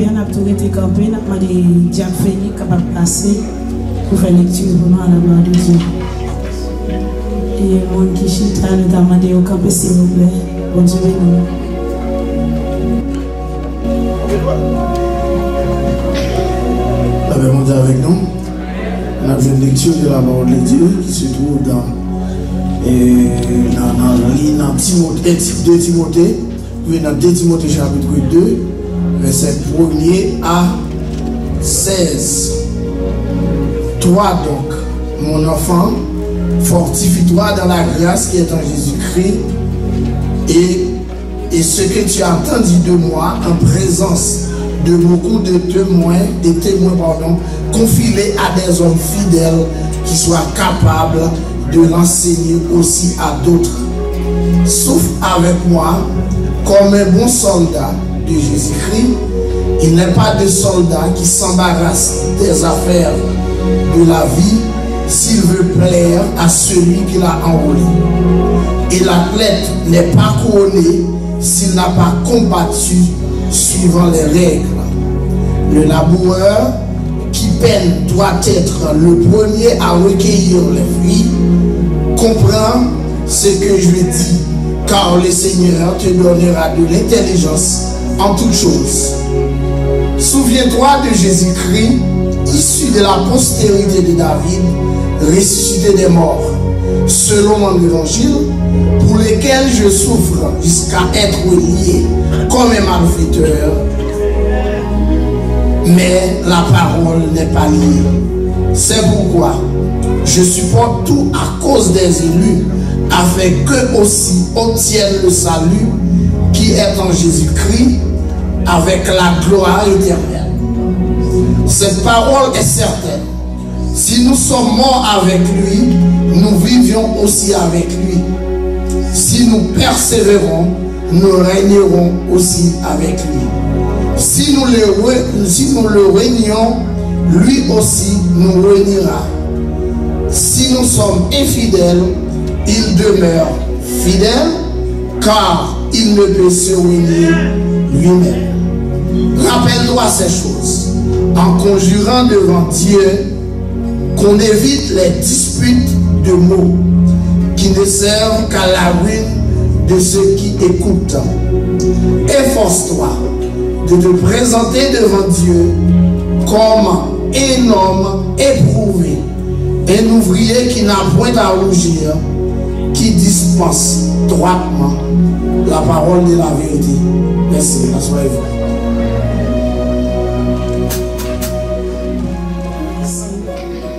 camper, on a tout été camper, on a demandé Diane Félix capable de passer pour faire lecture vraiment à la gloire de Dieu. Et mon qui chita, on a demandé au camper s'il vous plaît, bon Dieu béni. Avez monté avec nous. On a fait une lecture de la parole de Dieu qui se trouve dans 2 Timothée. Oui, dans 2 Timothée chapitre 2, verset 1er à 16. Toi donc, mon enfant, fortifie-toi dans la grâce qui est en Jésus-Christ et ce que tu as entendu de moi en présence de beaucoup de témoins, confie-les à des hommes fidèles qui soient capables de l'enseigner aussi à d'autres. Souffre avec moi comme un bon soldat de Jésus-Christ. Il n'est pas de soldat qui s'embarrasse des affaires de la vie s'il veut plaire à celui qui l'a enrôlé. Et l'athlète n'est pas couronné s'il n'a pas combattu suivant les règles. Le laboureur qui peine doit être le premier à recueillir les fruits. Comprends ce que je lui dis, car le Seigneur te donnera de l'intelligence en toutes choses. Souviens-toi de Jésus-Christ, issu de la postérité de David, ressuscité des morts, selon mon évangile, pour lequel je souffre jusqu'à être lié comme un malfaiteur. Mais la parole n'est pas liée. C'est pourquoi je supporte tout à cause des élus, afin qu'eux aussi obtiennent le salut qui est en Jésus-Christ avec la gloire éternelle. Cette parole est certaine. Si nous sommes morts avec lui, nous vivions aussi avec lui. Si nous persévérons, nous régnerons aussi avec lui. Si nous le régnons, lui aussi nous régnera. Si nous sommes infidèles, il demeure fidèle, car il ne peut se ruiner lui-même. Rappelle-toi ces choses, en conjurant devant Dieu qu'on évite les disputes de mots qui ne servent qu'à la ruine de ceux qui écoutent. Efforce-toi de te présenter devant Dieu comme un homme éprouvé, un ouvrier qui n'a point à rougir, qui dispense droitement la parole de la vérité. Merci, asseyez-vous. Merci.